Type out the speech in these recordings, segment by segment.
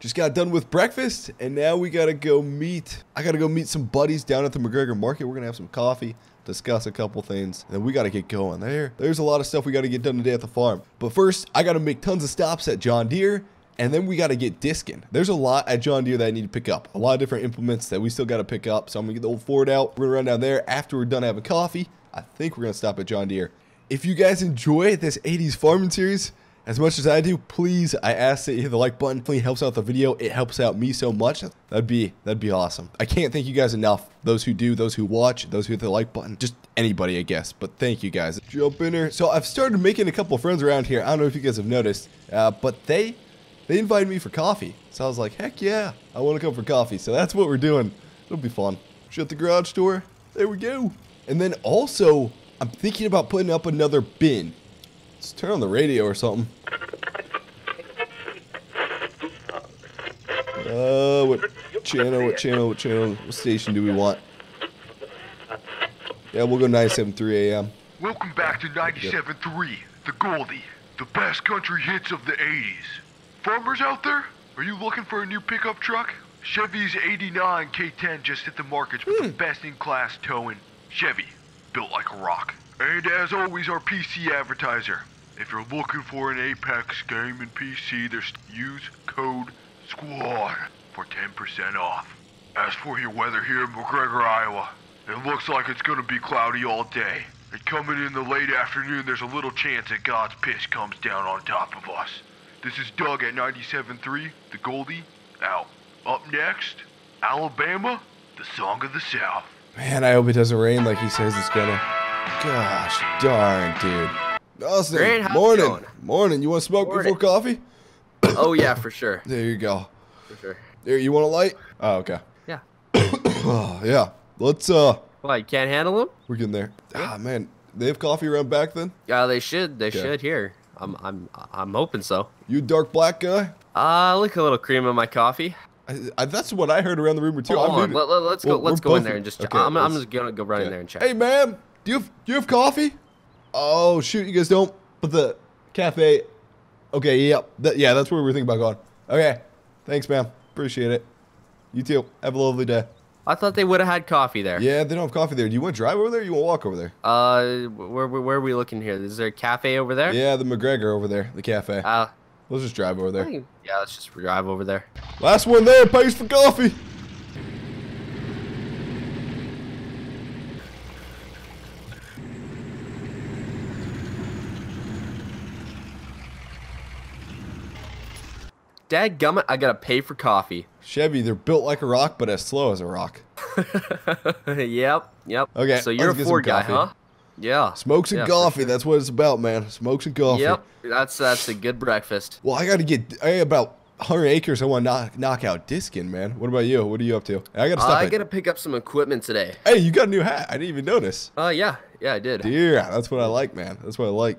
Just got done with breakfast, and now we gotta go meet. I gotta go meet some buddies down at the McGregor Market. We're gonna have some coffee, discuss a couple things, and then we gotta get going there. There's a lot of stuff we gotta get done today at the farm. But first, I gotta make tons of stops at John Deere, and then we gotta get disking. There's a lot at John Deere that I need to pick up. A lot of different implements that we still gotta pick up. So I'm gonna get the old Ford out. We're gonna run down there after we're done having coffee. I think we're gonna stop at John Deere. If you guys enjoy this 80s farming series, as much as I do, please, I ask that you hit the like button. It helps out the video. It helps out me so much. That'd be awesome. I can't thank you guys enough. Those who do, those who watch, those who hit the like button. Just anybody, I guess. But thank you guys. Jump in here. So I've started making a couple friends around here. I don't know if you guys have noticed, but they invited me for coffee. So I was like, heck yeah, I want to come for coffee. So that's what we're doing. It'll be fun. Shut the garage door. There we go. And then also, I'm thinking about putting up another bin. Let's turn on the radio or something. What station do we want? Yeah, we'll go 97.3 AM. Welcome back to 97.3, the Goldie, the best country hits of the 80s. Farmers out there, are you looking for a new pickup truck? Chevy's 89 K10 just hit the markets with the best-in-class towing. Chevy, built like a rock. And as always, our PC advertiser. If you're looking for an Apex game in PC, there's use code SQUAD for 10% off. As for your weather here in McGregor, Iowa, it looks like it's gonna be cloudy all day. And coming in the late afternoon, there's a little chance that God's piss comes down on top of us. This is Doug at 97.3, the Goldie, out. Up next, Alabama, the song of the South. Man, I hope it doesn't rain like he says it's gonna. Gosh darn, dude. Austin, Grant, morning. Morning. You want to smoke before coffee? Oh, yeah, for sure. There you go. For sure. There, you want a light? Oh, okay. Yeah. Oh, yeah. Let's, What, you can't handle them? We're getting there. Yeah. Ah, man. They have coffee around back then? Yeah, they should. They should here. I'm hoping so. You a dark black guy? I like a little cream in my coffee. That's what I heard around the rumor, too. Let's go in there and just... Okay, I'm just going to go right in there and check. Hey, ma'am. Do you have coffee? Oh, shoot, you guys don't, but the cafe, okay, yep, yeah, that's where we were thinking about going. Okay, thanks, ma'am, appreciate it. You too, have a lovely day. I thought they would have had coffee there. Yeah, they don't have coffee there. Do you want to drive over there or you want to walk over there? Where are we looking here? Is there a cafe over there? Yeah, the McGregor over there, the cafe. Let's just drive over there. Yeah, let's just drive over there. Last one there pays for coffee. Dadgummit, I gotta pay for coffee. Chevy, they're built like a rock, but as slow as a rock. Yep. Okay, so you're a Ford guy, huh? Yeah. Smokes and coffee, that's what it's about, man. Smokes and coffee. Yep, that's a good breakfast. Well, I got about 100 acres I want to knock out disking, man. What about you? What are you up to? I gotta stop. I gotta pick up some equipment today. Hey, you got a new hat. I didn't even notice. Yeah, I did. Deer, that's what I like, man. That's what I like.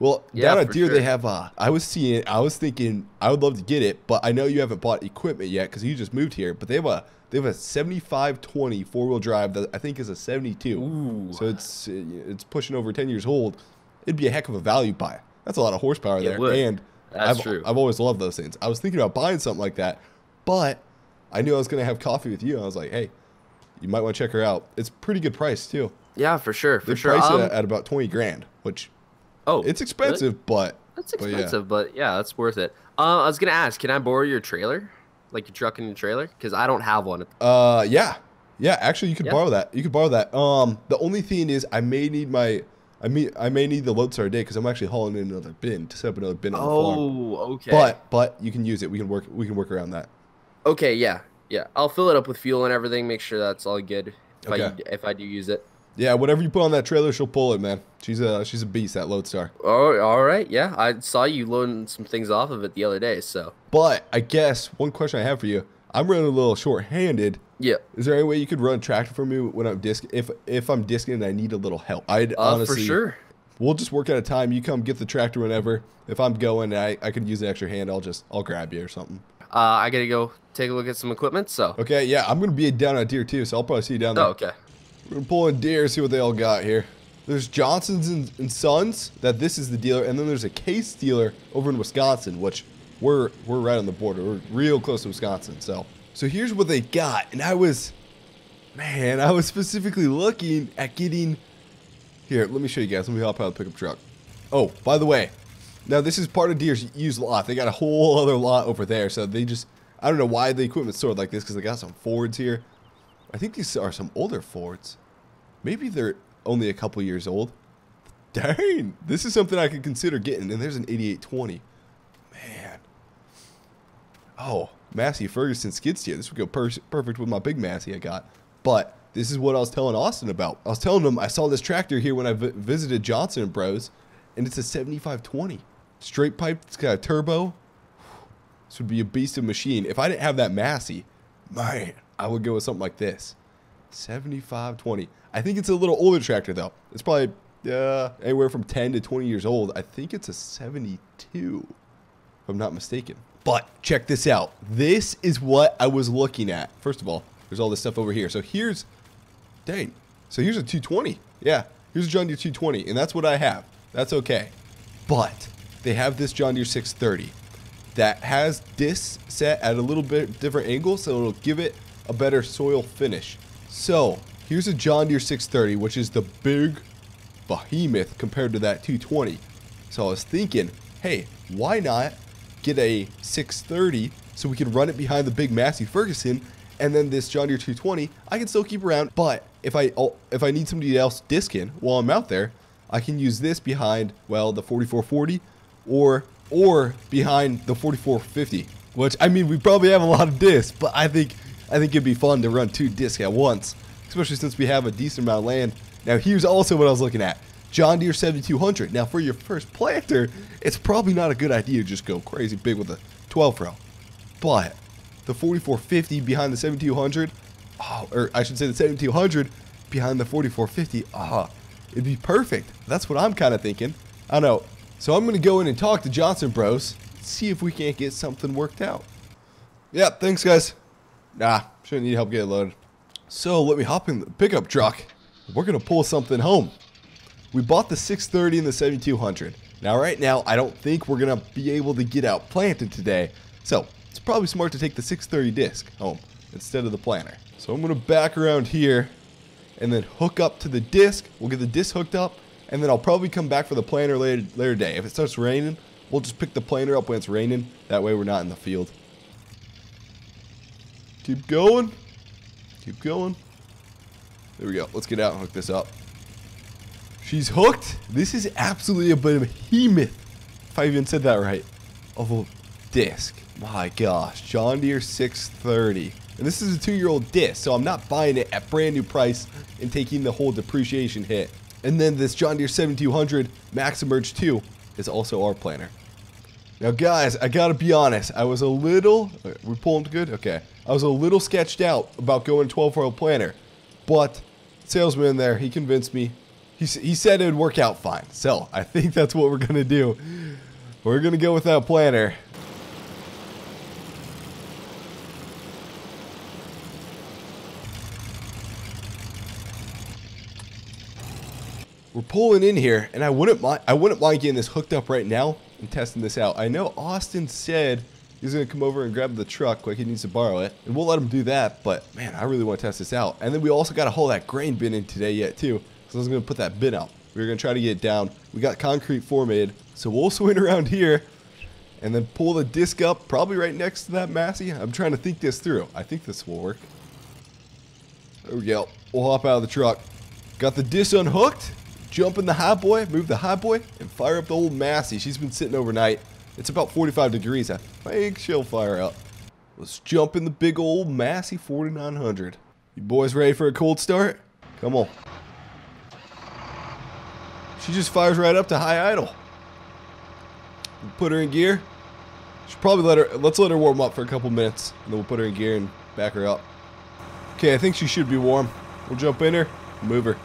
Well, down at Deere, they have, I was thinking, I would love to get it, but I know you haven't bought equipment yet because you just moved here, but they have a 7520 four-wheel drive that I think is a 72. Ooh. So it's pushing over 10 years old. It'd be a heck of a value buy. That's a lot of horsepower there. And that's true. I've always loved those things. I was thinking about buying something like that, but I knew I was going to have coffee with you, and I was like, hey, you might want to check her out. It's pretty good price, too. Yeah, for sure, for sure. They price it at about 20 grand, which... Oh, it's expensive, really? but yeah, that's worth it. I was gonna ask, can I borrow your trailer, like your truck and your trailer, because I don't have one. Yeah. Actually, you could borrow that. You could borrow that. The only thing is, I may need the Loadstar today because I'm actually hauling in another bin to set up another bin on the farm. Oh, okay. But you can use it. We can work around that. Okay, yeah. I'll fill it up with fuel and everything. Make sure that's all good. If I do use it. Yeah, whatever you put on that trailer, she'll pull it, man. She's a beast, that Loadstar. Oh, all right, yeah. I saw you loading some things off of it the other day, so. But I guess one question I have for you, I'm running a little short-handed. Yeah. Is there any way you could run a tractor for me when I'm disc? If I'm discing and I need a little help, I'd honestly. For sure. We'll just work out a time. You come get the tractor whenever. If I'm going, and I could use an extra hand. I'll grab you or something. I gotta go take a look at some equipment, so. Okay, yeah, I'm gonna be down at Deere too, so I'll probably see you down there. Oh, okay. We're going to pull in Deere, see what they all got here. There's Johnson's and Sons, this is the dealer, and then there's a Case dealer over in Wisconsin, which we're right on the border. We're real close to Wisconsin. So here's what they got. And I was specifically looking at getting... Here, let me show you guys. Let me hop out of the pickup truck. Oh, by the way, now this is part of Deere's used lot. They got a whole other lot over there. So they just... I don't know why the equipment's stored like this, because they got some Fords here. I think these are some older Fords. Maybe they're only a couple years old. Dang, this is something I could consider getting. And there's an 8820. Man. Oh, Massey Ferguson skid steer. This would go perfect with my big Massey I got. But this is what I was telling Austin about. I was telling him I saw this tractor here when I visited Johnson Bros. And it's a 7520. Straight pipe. It's got a turbo. This would be a beast of machine. If I didn't have that Massey, man, I would go with something like this. 7520. I think it's a little older tractor, though. It's probably anywhere from 10 to 20 years old. I think it's a 72, if I'm not mistaken. But check this out. This is what I was looking at. First of all, there's all this stuff over here. So here's, dang. So here's a 220. Yeah, here's a John Deere 220, and that's what I have. That's okay. But they have this John Deere 630. That has discs set at a little bit different angle, so it'll give it a better soil finish. So here's a John Deere 630, which is the big behemoth compared to that 220. So I was thinking, hey, why not get a 630 so we can run it behind the big Massey Ferguson, and then this John Deere 220 I can still keep around. But if I need somebody else discing while I'm out there, I can use this behind, well, the 4440 or behind the 4450, which, I mean, we probably have a lot of discs, but I think it'd be fun to run two discs at once, especially since we have a decent amount of land. Now, here's also what I was looking at. John Deere 7200. Now, for your first planter, it's probably not a good idea to just go crazy big with a 12 row. But the 4450 behind the 7200, or I should say the 7200 behind the 4450, it'd be perfect. That's what I'm kind of thinking. I don't know. So I'm going to go in and talk to Johnson Bros, see if we can't get something worked out. Yeah, thanks, guys. Nah, shouldn't need help getting loaded. So let me hop in the pickup truck. We're going to pull something home. We bought the 630 and the 7200. Now, right now, I don't think we're going to be able to get out planted today. So it's probably smart to take the 630 disc home instead of the planter. So I'm going to back around here and then hook up to the disc. We'll get the disc hooked up. And then I'll probably come back for the planter later day. If it starts raining, we'll just pick the planter up when it's raining. That way we're not in the field. Keep going. Keep going. There we go. Let's get out and hook this up. She's hooked. This is absolutely a behemoth, if I even said that right, of a disc. My gosh. John Deere 630. And this is a 2-year-old disc, so I'm not buying it at brand new price and taking the whole depreciation hit. And then this John Deere 7200 Max Emerge 2 is also our planter. Now, guys, I gotta be honest. I was a little... We pulled good? Okay. I was a little sketched out about going 12-row planter. But the salesman there, he convinced me. He said it would work out fine. So, I think that's what we're gonna do. We're gonna go with that planter. We're pulling in here, and I wouldn't mind getting this hooked up right now and testing this out. I know Austin said he's going to come over and grab the truck like he needs to borrow it, and we'll let him do that, but man, I really want to test this out. And then we also got to haul that grain bin in today yet too, so I was going to put that bin out. We were going to try to get it down. We got concrete formatted, so we'll swing around here and then pull the disc up probably right next to that Massey. I'm trying to think this through. I think this will work. There we go. We'll hop out of the truck. Got the disc unhooked. Jump in the high boy, move the high boy, and fire up the old Massey. She's been sitting overnight. It's about 45 degrees. I think she'll fire up. Let's jump in the big old Massey 4900. You boys ready for a cold start? Come on. She just fires right up to high idle. We'll put her in gear. Should probably let's let her warm up for a couple minutes, and then we'll put her in gear and back her up. Okay, I think she should be warm. We'll jump in her, move her.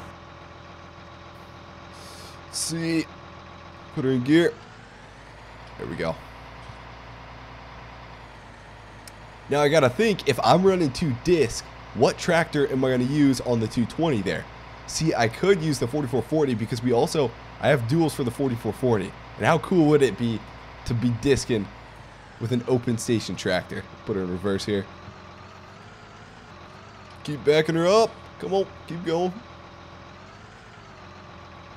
See, put her in gear. There we go. Now I gotta think, if I'm running two discs, what tractor am I gonna use on the 220 there? See, I could use the 4440 because I have duals for the 4440. And how cool would it be to be discing with an open station tractor. Put her in reverse here. Keep backing her up. Come on, keep going.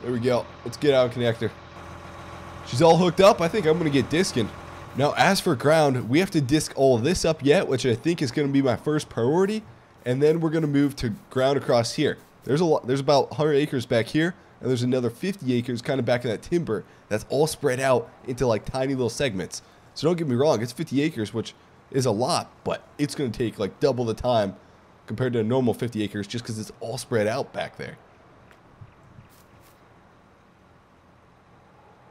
There we go. Let's get out and connect her. She's all hooked up. I think I'm going to get disking. Now, as for ground, we have to disc all of this up yet, which I think is going to be my first priority. And then we're going to move to ground across here. There's a lot. There's about 100 acres back here. And there's another 50 acres kind of back in that timber that's all spread out into like tiny little segments. So don't get me wrong, it's 50 acres, which is a lot, but it's going to take like double the time compared to a normal 50 acres just because it's all spread out back there.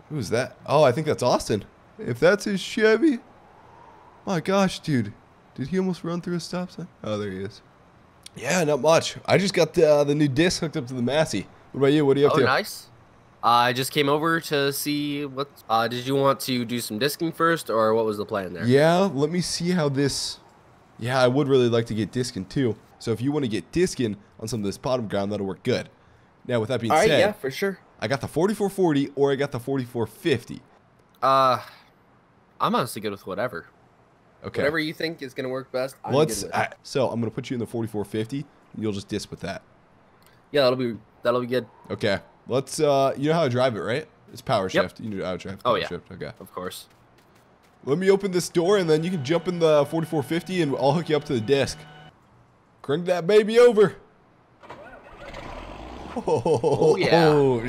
Who's that? Oh, I think that's Austin. If that's his Chevy. My gosh, dude. Did he almost run through a stop sign? Oh, there he is. Yeah, not much. I just got the new disc hooked up to the Massey. What about you? What are you up to? Oh, nice. I just came over to see what... did you want to do some disking first, or what was the plan there? Yeah, let me see how this... Yeah, I would really like to get disking, too. So if you want to get disking on some of this bottom ground, that'll work good. Now, with that being said... All right, yeah, for sure. I got the 4440, or I got the 4450. I'm honestly good with whatever. Okay. Whatever you think is going to work best, I'm good with. So I'm going to put you in the 4450, and you'll just disc with that. Yeah, that'll be good. Okay. Let's, you know how to drive it, right? It's power shift. Yep. You know how to drive power shift. Okay. Of course. Let me open this door, and then you can jump in the 4450, and I'll hook you up to the disc. Crank that baby over. Oh, yeah. Oh.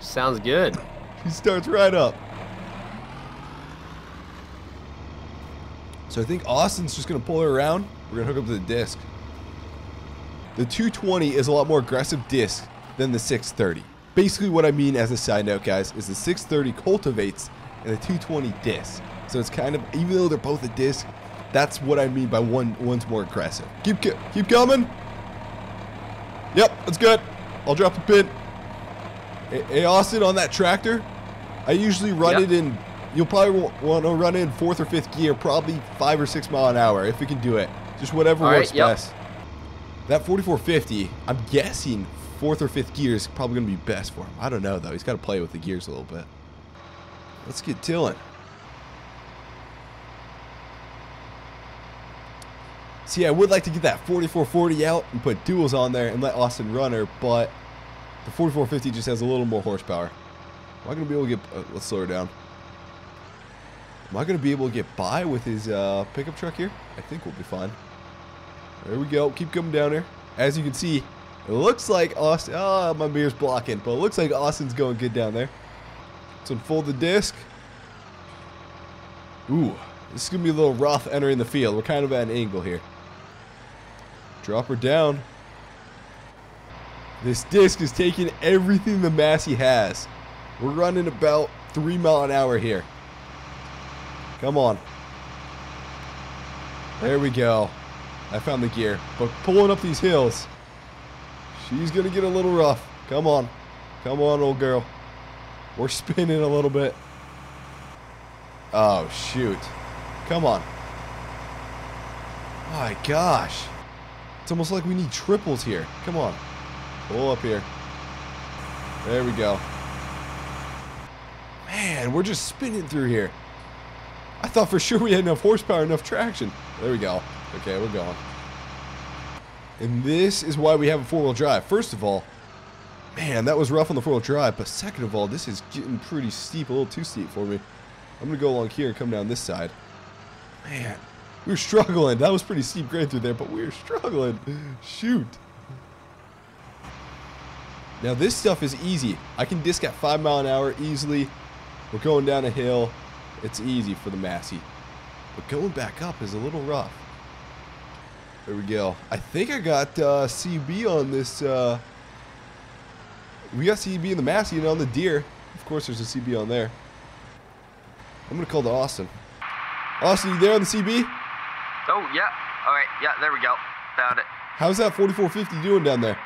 Sounds good. She starts right up. So I think Austin's just going to pull her around. We're going to hook up to the disc. The 220 is a lot more aggressive disc than the 630. Basically what I mean as a side note, guys, is the 630 cultivates and the 220 disc. So it's kind of, even though they're both a disc, that's what I mean by one's more aggressive. Keep coming. Yep, that's good. I'll drop the pin. Hey, Austin, on that tractor, I usually run it in, you'll probably want to run it in 4th or 5th gear, probably 5 or 6 miles an hour if we can do it. Just whatever works best. That 4450, I'm guessing 4th or 5th gear is probably going to be best for him. I don't know, though. He's got to play with the gears a little bit. Let's get tilling. See, I would like to get that 4440 out and put duals on there and let Austin run her, but the 4450 just has a little more horsepower. Am I going to be able to get... let's slow her down. Am I going to be able to get by with his pickup truck here? I think we'll be fine. There we go. Keep coming down here. As you can see, it looks like Austin... Oh, my mirror's blocking. But it looks like Austin's going good down there. Let's unfold the disc. Ooh. This is going to be a little rough entering the field. We're kind of at an angle here. Drop her down. This disc is taking everything the Massey has. We're running about 3 miles an hour here. Come on. There we go. I found the gear, but pulling up these hills, she's going to get a little rough. Come on. Come on, old girl. We're spinning a little bit. Oh, shoot. Come on. My gosh. It's almost like we need triples here. Come on. Pull up here. There we go. Man, we're just spinning through here. I thought for sure we had enough horsepower, enough traction. There we go. Okay, we're going. And this is why we have a four-wheel drive. First of all, man, that was rough on the four-wheel drive. But second of all, this is getting pretty steep, a little too steep for me. I'm going to go along here and come down this side. Man, we were struggling. That was pretty steep grade through there, but we were struggling. Shoot. Now, this stuff is easy. I can disc at 5 miles an hour easily. We're going down a hill. It's easy for the Massey. But going back up is a little rough. There we go. I think I got CB on this. We got CB in the Massey and on the Deere. Of course, there's a CB on there. I'm going to call to Austin. Austin, you there on the CB? Oh, yeah. All right. Yeah, there we go. Found it. How's that 4450 doing down there?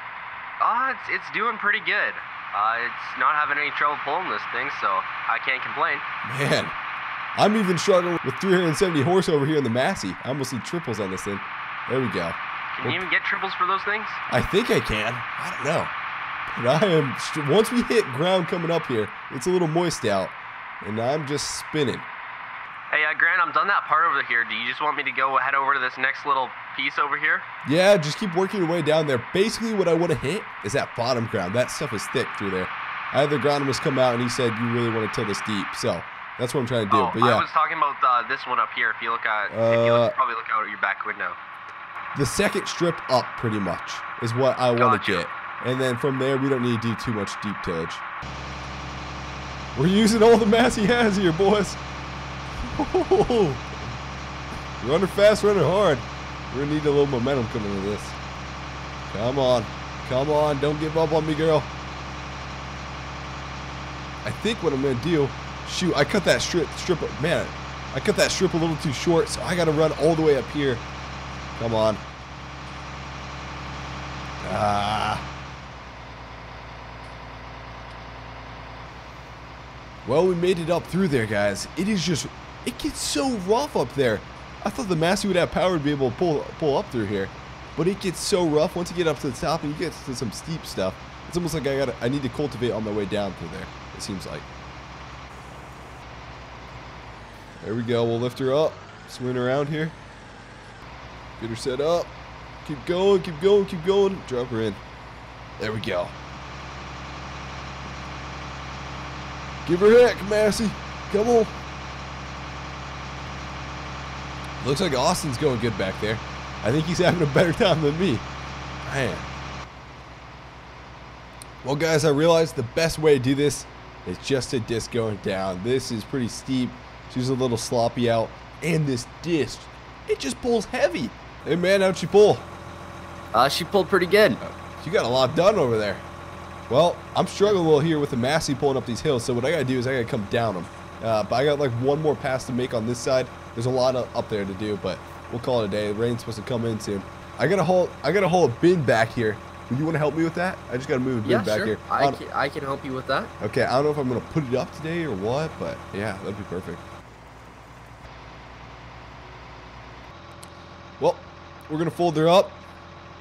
It's doing pretty good. It's not having any trouble pulling this thing, so I can't complain. Man, I'm even struggling with 370 horse over here in the Massey. I almost need triples on this thing. There we go. Can you even get triples for those things? I think I can. I don't know. But I am... Once we hit ground coming up here, it's a little moist out. And I'm just spinning. Hey, Grant, I'm done that part over here. Do you just want me to go head over to this next little piece over here? Yeah, just keep working your way down there. Basically, what I want to hit is that bottom ground. That stuff is thick through there. I had the agronomist come out, and he said, you really want to till this deep, so that's what I'm trying to do. Oh, but yeah. I was talking about this one up here. If you look at, probably look out your back window. The second strip up, pretty much, is what I want to get. And then from there, we don't need to do too much deep tillage. We're using all the Massey has here, boys. Ooh. Running fast, running hard. We're going to need a little momentum coming into this. Come on. Come on. Don't give up on me, girl. I think what I'm going to do... Shoot, I cut that strip up. Man, I cut that strip a little too short, so I got to run all the way up here. Come on. Ah. Well, we made it up through there, guys. It is just... It gets so rough up there. I thought the Massey would have power to be able to pull up through here. But it gets so rough. Once you get up to the top and you get to some steep stuff, it's almost like I need to cultivate on my way down through there, it seems like. There we go. We'll lift her up. Swing around here. Get her set up. Keep going, keep going, keep going. Drop her in. There we go. Give her heck, Massey. Come on. Looks like Austin's going good back there. I think he's having a better time than me. Man. Well, guys, I realized the best way to do this is just a disc going down. This is pretty steep. She's a little sloppy out, and this disc, it just pulls heavy. Hey, man, how'd she pull? She pulled pretty good. She got a lot done over there. Well, I'm struggling a little here with the Massey pulling up these hills, so what I got to do is I got to come down them. But I got like one more pass to make on this side. There's a lot up there to do, but we'll call it a day. The rain's supposed to come in soon. I got to haul a bin back here. Would you want to help me with that? I just got to move a bin back here. I can help you with that. Okay, I don't know if I'm going to put it up today or what, but yeah, that'd be perfect. Well, we're going to fold her up.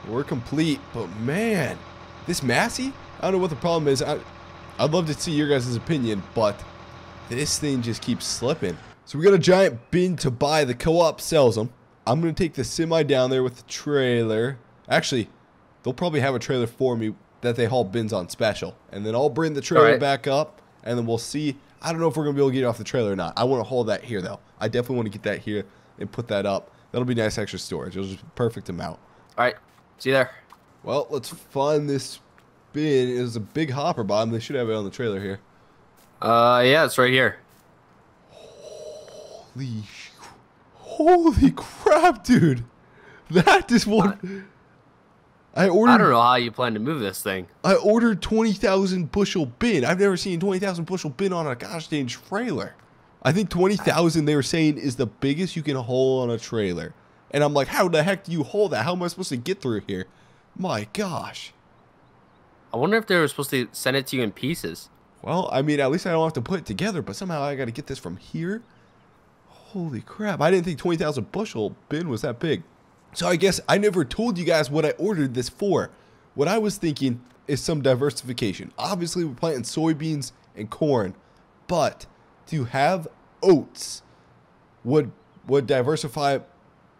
We're complete. But, man, this Massey, I don't know what the problem is. I'd love to see your guys' opinion, but this thing just keeps slipping. So we got a giant bin to buy. The co-op sells them. I'm going to take the semi down there with the trailer. Actually, they'll probably have a trailer for me that they haul bins on special. And then I'll bring the trailer back up, and then we'll see. I don't know if we're going to be able to get it off the trailer or not. I want to haul that here, though. I definitely want to get that here and put that up. That'll be nice extra storage. It'll just be perfect amount. All right. See you there. Well, let's find this bin. It was a big hopper, Bob. They should have it on the trailer here. Yeah, it's right here. Holy crap, dude. That just won't... I don't know how you plan to move this thing. I ordered 20,000 bushel bin. I've never seen 20,000 bushel bin on a gosh dang trailer. I think 20,000 they were saying is the biggest you can haul on a trailer. And I'm like, how the heck do you haul that? How am I supposed to get through here? My gosh. I wonder if they were supposed to send it to you in pieces. Well, I mean, at least I don't have to put it together, but somehow I got to get this from here. Holy crap. I didn't think 20,000 bushel bin was that big. So I guess I never told you guys what I ordered this for. What I was thinking is some diversification. Obviously, we're planting soybeans and corn, but... to have oats would diversify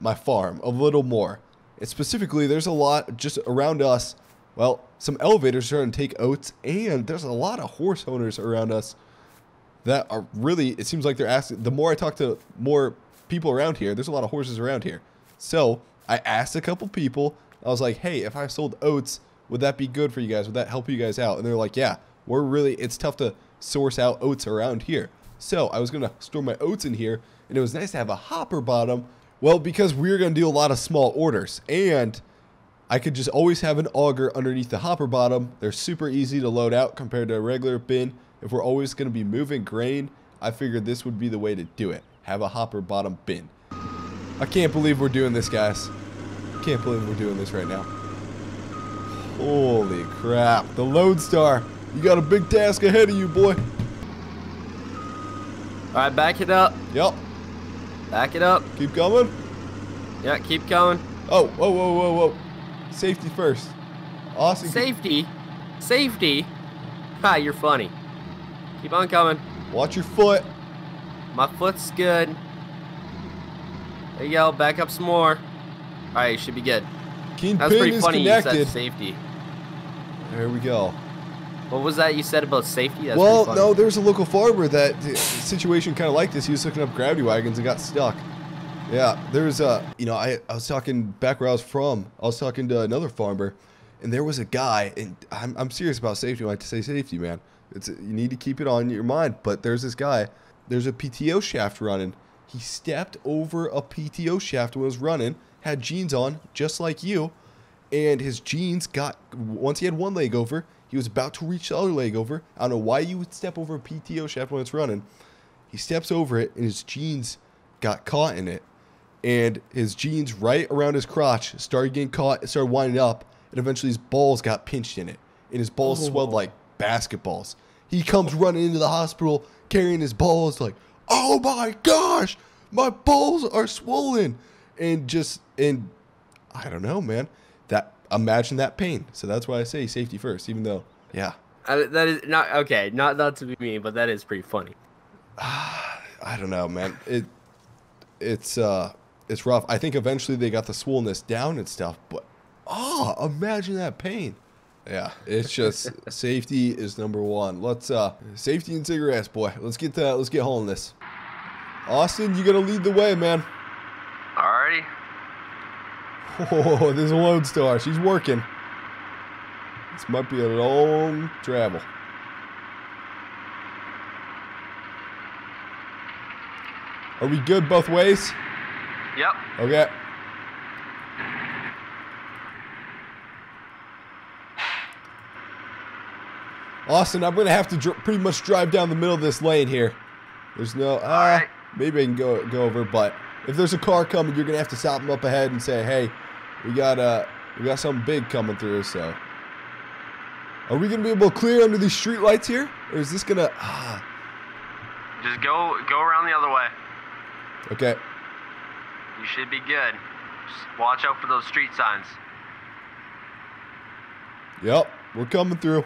my farm a little more. And specifically, there's a lot just around us. Well, some elevators are starting to take oats, and there's a lot of horse owners around us that are really, it seems like they're asking, the more I talk to more people around here, there's a lot of horses around here. So I asked a couple people, I was like, hey, if I sold oats, would that be good for you guys? Would that help you guys out? And they're like, yeah, we're really, it's tough to source out oats around here. So I was going to store my oats in here, and it was nice to have a hopper bottom. Well, because we were going to do a lot of small orders, and I could just always have an auger underneath the hopper bottom. They're super easy to load out compared to a regular bin. If we're always going to be moving grain, I figured this would be the way to do it. Have a hopper bottom bin. I can't believe we're doing this, guys. Can't believe we're doing this right now. Holy crap. The Loadstar. You got a big task ahead of you, boy. All right, back it up. Yep. Back it up. Keep going. Yeah, keep going. Oh, whoa, whoa, whoa, whoa. Safety first. Awesome. Safety. Safety. Ha, you're funny. Keep on coming. Watch your foot. My foot's good. There you go. Back up some more. All right, you should be good. Kingpin That's pretty funny. Connected. You said safety. There we go. What was that you said about safety? That's well, no, there was a local farmer that situation kind of like this. He was hooking up gravity wagons and got stuck. Yeah, there's you know, I was talking back where I was from. I was talking to another farmer, and there was a guy, and I'm serious about safety. When I say safety, man, it's you need to keep it on your mind. But there's this guy. There's a PTO shaft running. He stepped over a PTO shaft when it was running, had jeans on, just like you, and his jeans got, once he had one leg over, he was about to reach the other leg over. I don't know why you would step over a PTO shaft when it's running. He steps over it, and his jeans got caught in it. And his jeans right around his crotch started getting caught, started winding up, and eventually his balls got pinched in it. And his balls swelled like basketballs. He comes running into the hospital carrying his balls like, oh my gosh, my balls are swollen. And just, and I don't know, man, that, imagine that pain. So that's why I say safety first, even though, yeah. That is not, okay, not to be mean, but that is pretty funny. I don't know, man. It's rough. I think eventually they got the swollenness down and stuff, but, oh, imagine that pain. Yeah, it's just safety is number one. Let's safety and cigarettes, boy. Let's get hauling this. Austin, you gotta lead the way, man. Alrighty. Oh, there's a Loadstar. She's working. This might be a long travel. Are we good both ways? Yep. Okay. Austin, I'm going to have to pretty much drive down the middle of this lane here. There's no... All right. Maybe I can go over, but if there's a car coming, you're going to have to stop them up ahead and say, hey, we got something big coming through, so... Are we going to be able to clear under these street lights here? Or is this going to... Just go around the other way. Okay. You should be good. Just watch out for those street signs. Yep, we're coming through.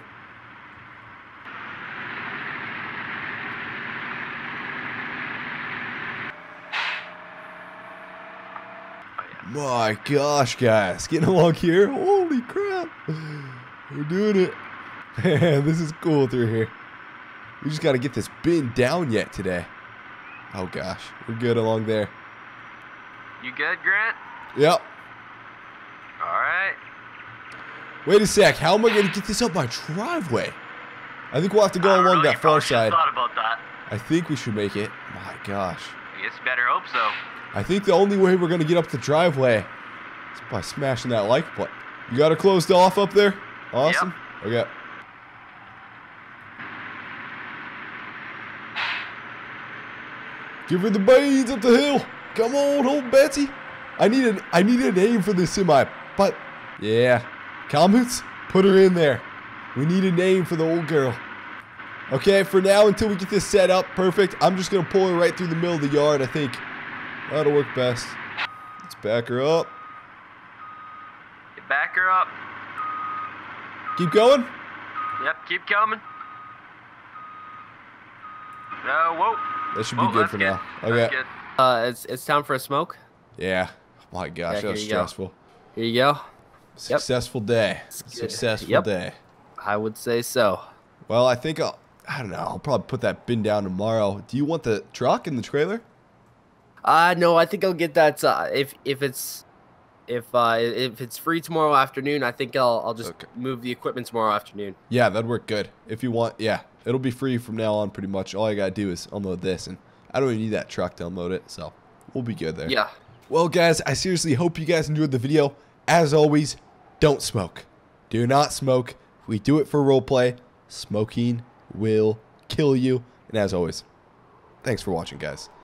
My gosh, guys, getting along here. Holy crap, we're doing it. Man, this is cool through here. We just got to get this bin down yet today. Oh gosh, we're good along there. You good, Grant? Yep. All right. Wait a sec. How am I going to get this up my driveway? I think we'll have to go along that far side. Thought about that. I think we should make it. My gosh. I guess better hope so. I think the only way we're going to get up the driveway is by smashing that like button. You got her closed off up there? Awesome. Yep. Okay. Give her the beans up the hill. Come on, old Betsy. I need a name for this semi. But, yeah. Comments? Put her in there. We need a name for the old girl. Okay, for now, until we get this set up, perfect. I'm just going to pull her right through the middle of the yard, I think. That'll work best. Let's back her up. Back her up. Keep going? Yep, keep coming. No, whoa. That should be good for now. Okay. It's time for a smoke. Yeah. Oh my gosh, that was stressful. Here you go. Successful day. Successful day. I would say so. Well, I think I don't know. I'll probably put that bin down tomorrow. Do you want the truck in the trailer? No, I think I'll get that if it's free tomorrow afternoon, I think I'll just move the equipment tomorrow afternoon. Yeah, that'd work good. If you want, yeah. It'll be free from now on pretty much. All I gotta do is unload this, and I don't even need that truck to unload it, so we'll be good there. Yeah. Well guys, I seriously hope you guys enjoyed the video. As always, don't smoke. Do not smoke. If we do it for roleplay, smoking will kill you. And as always, thanks for watching, guys.